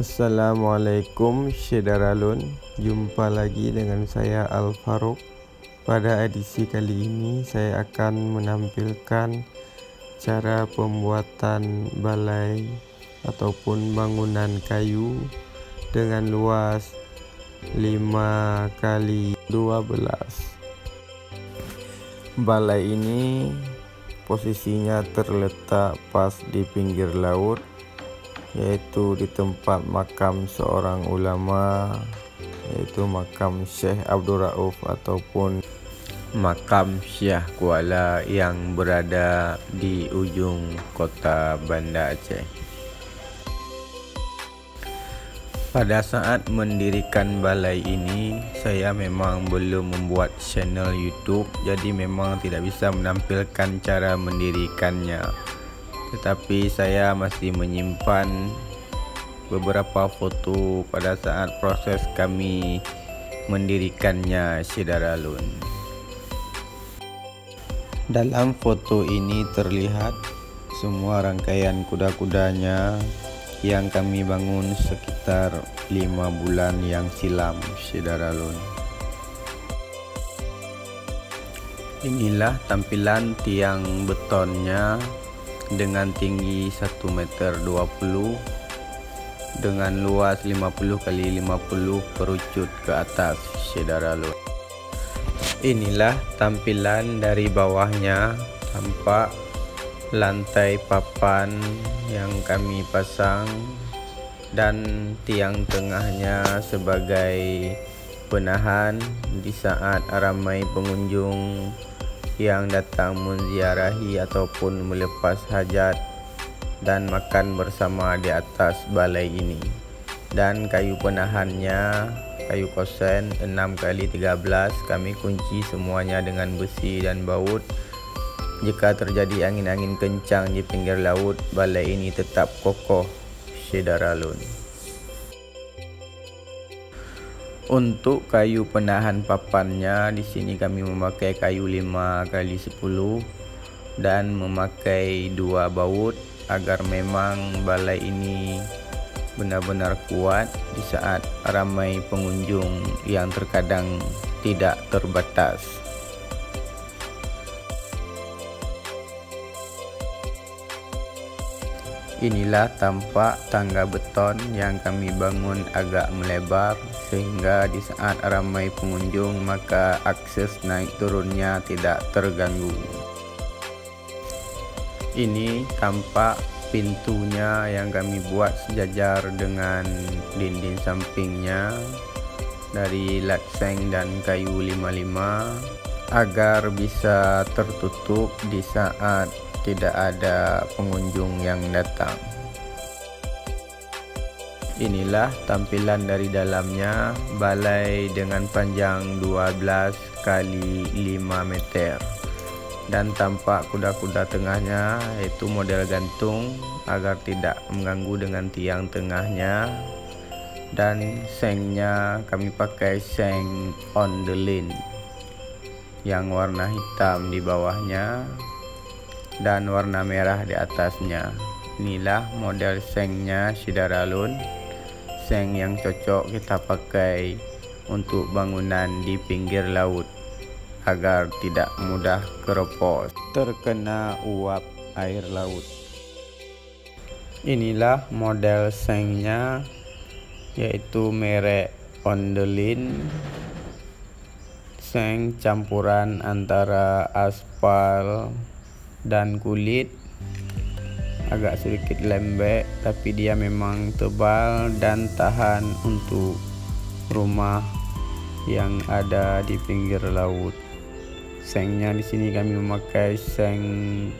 Assalamualaikum Sidaralun. Jumpa lagi dengan saya Al Faruq. Pada edisi kali ini saya akan menampilkan cara pembuatan balai ataupun bangunan kayu dengan luas 5 kali 12. Balai ini posisinya terletak pas di pinggir laut, yaitu di tempat makam seorang ulama, yaitu makam Syekh Abdurauf ataupun makam Syiah Kuala yang berada di ujung kota Banda Aceh. Pada saat mendirikan balai ini, saya memang belum membuat channel YouTube, jadi memang tidak bisa menampilkan cara mendirikannya. Tetapi saya masih menyimpan beberapa foto pada saat proses kami mendirikannya, Sidaralun. Dalam foto ini terlihat semua rangkaian kuda-kudanya yang kami bangun sekitar 5 bulan yang silam, Sidaralun. Inilah tampilan tiang betonnya, dengan tinggi 1,20 meter dengan luas 50 kali 50, perucut ke atas, Sidaralun. Inilah tampilan dari bawahnya, tampak lantai papan yang kami pasang dan tiang tengahnya sebagai penahan di saat ramai pengunjung yang datang menziarahi ataupun melepas hajat dan makan bersama di atas balai ini. Dan kayu penahannya, kayu kosen 6 kali 13, kami kunci semuanya dengan besi dan baut. Jika terjadi angin-angin kencang di pinggir laut, balai ini tetap kokoh, Sidaralun. Untuk kayu penahan papannya, di sini kami memakai kayu 5 kali 10 dan memakai 2 baut agar memang balai ini benar-benar kuat di saat ramai pengunjung yang terkadang tidak terbatas. Inilah tampak tangga beton yang kami bangun agak melebar, sehingga di saat ramai pengunjung maka akses naik turunnya tidak terganggu. Ini tampak pintunya yang kami buat sejajar dengan dinding sampingnya dari lakseng dan kayu 55 agar bisa tertutup di saat tidak ada pengunjung yang datang. Inilah tampilan dari dalamnya, balai dengan panjang 12 kali 5 meter dan tampak kuda-kuda tengahnya, yaitu model gantung agar tidak mengganggu dengan tiang tengahnya. Dan sengnya kami pakai seng Onduline yang warna hitam di bawahnya dan warna merah di atasnya. Inilah model sengnya, Sidaralun. Seng yang cocok kita pakai untuk bangunan di pinggir laut agar tidak mudah keropos terkena uap air laut. Inilah model sengnya, yaitu merek Onduline. Seng campuran antara aspal dan kulit, agak sedikit lembek tapi dia memang tebal dan tahan untuk rumah yang ada di pinggir laut. Sengnya di sini kami memakai seng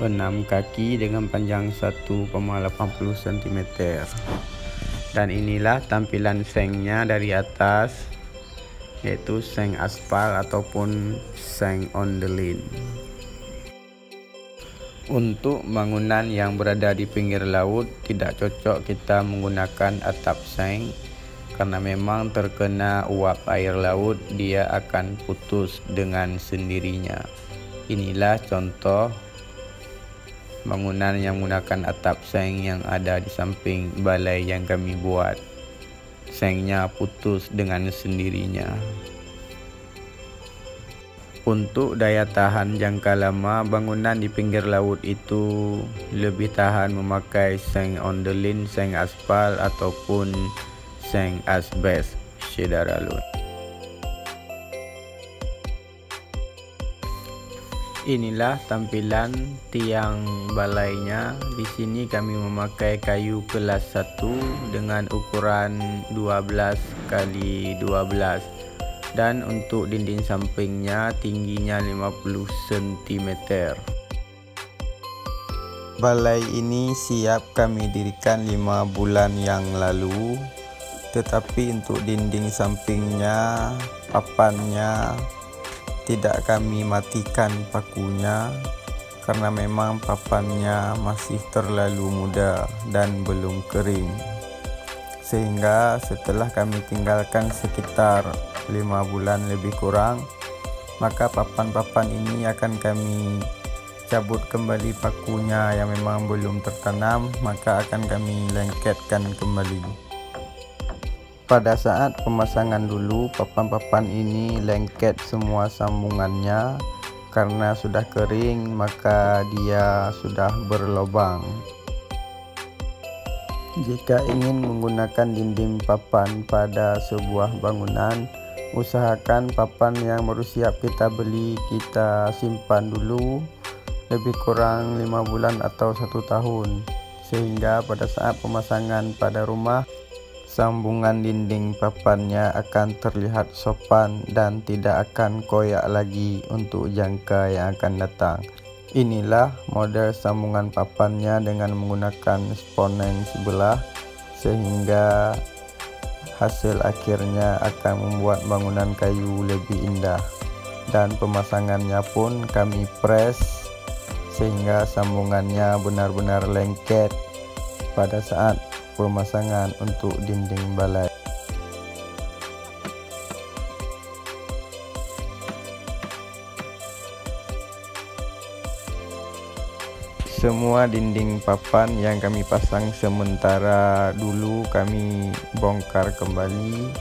6 kaki dengan panjang 1,80 cm. Dan inilah tampilan sengnya dari atas, yaitu seng aspal ataupun seng Onduline. Untuk bangunan yang berada di pinggir laut tidak cocok kita menggunakan atap seng karena memang terkena uap air laut, dia akan putus dengan sendirinya. Inilah contoh bangunan yang menggunakan atap seng yang ada di samping balai yang kami buat. Sengnya putus dengan sendirinya. Untuk daya tahan jangka lama, bangunan di pinggir laut itu lebih tahan memakai seng Onduline, seng aspal ataupun seng asbes Sidaralun. Inilah tampilan tiang balainya. Di sini kami memakai kayu kelas 1 dengan ukuran 12 x 12, dan untuk dinding sampingnya tingginya 50 cm. Balai ini siap kami dirikan 5 bulan yang lalu, tetapi untuk dinding sampingnya, papannya, tidak kami matikan pakunya karena memang papannya masih terlalu muda dan belum kering, sehingga setelah kami tinggalkan sekitar 5 bulan lebih kurang, maka papan-papan ini akan kami cabut kembali pakunya yang memang belum tertanam, maka akan kami lengketkan kembali. Pada saat pemasangan dulu, papan-papan ini lengket semua sambungannya. Karena sudah kering, maka dia sudah berlobang. Jika ingin menggunakan dinding papan pada sebuah bangunan, usahakan papan yang baru siap kita beli kita simpan dulu lebih kurang 5 bulan atau 1 tahun, sehingga pada saat pemasangan pada rumah, sambungan dinding papannya akan terlihat sopan dan tidak akan koyak lagi untuk jangka yang akan datang. Inilah model sambungan papannya dengan menggunakan sponen sebelah, sehingga hasil akhirnya akan membuat bangunan kayu lebih indah. Dan pemasangannya pun kami press sehingga sambungannya benar-benar lengket pada saat pemasangan untuk dinding balai. Semua dinding papan yang kami pasang sementara dulu kami bongkar kembali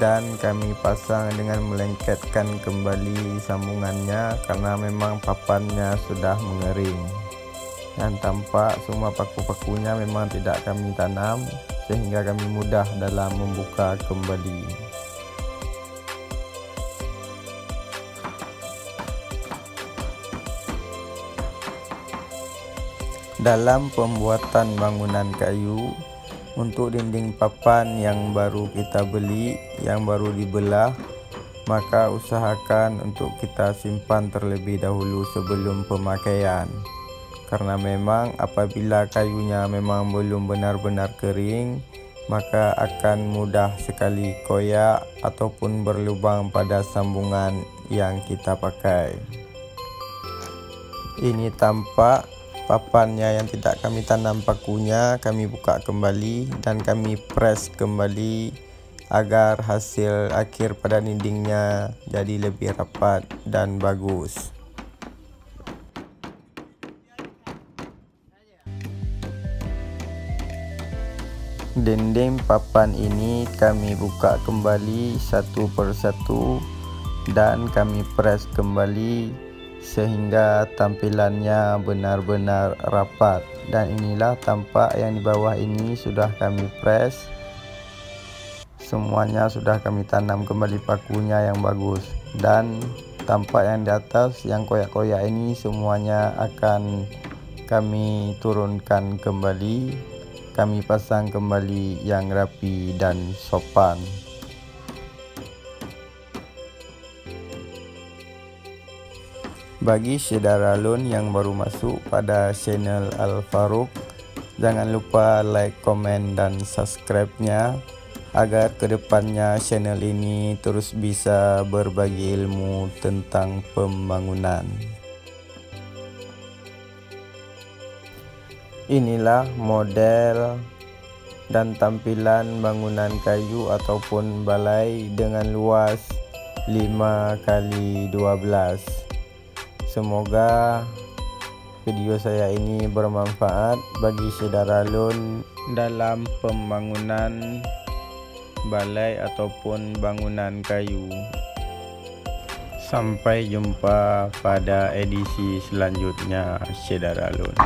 dan kami pasang dengan melengketkan kembali sambungannya karena memang papannya sudah mengering. Dan tampak semua paku-pakunya memang tidak kami tanam, sehingga kami mudah dalam membuka kembali. Dalam pembuatan bangunan kayu, untuk dinding papan yang baru kita beli, yang baru dibelah, maka usahakan untuk kita simpan terlebih dahulu sebelum pemakaian. Karena memang apabila kayunya memang belum benar-benar kering, maka akan mudah sekali koyak ataupun berlubang pada sambungan yang kita pakai. Ini tampak papannya yang tidak kami tanam pakunya, kami buka kembali dan kami press kembali agar hasil akhir pada dindingnya jadi lebih rapat dan bagus. Dinding papan ini kami buka kembali satu persatu dan kami press kembali sehingga tampilannya benar-benar rapat. Dan inilah tampak yang di bawah ini sudah kami press. Semuanya sudah kami tanam kembali pakunya yang bagus. Dan tampak yang di atas yang koyak-koyak ini semuanya akan kami turunkan kembali. Kami pasang kembali yang rapi dan sopan. Bagi Sidaralun yang baru masuk pada channel Al Faruq, jangan lupa like, komen dan subscribe-nya agar kedepannya channel ini terus bisa berbagi ilmu tentang pembangunan. Inilah model dan tampilan bangunan kayu ataupun balai dengan luas 5 x 12. Semoga video saya ini bermanfaat bagi Sidaralun dalam pembangunan balai ataupun bangunan kayu. Sampai jumpa pada edisi selanjutnya Sidaralun.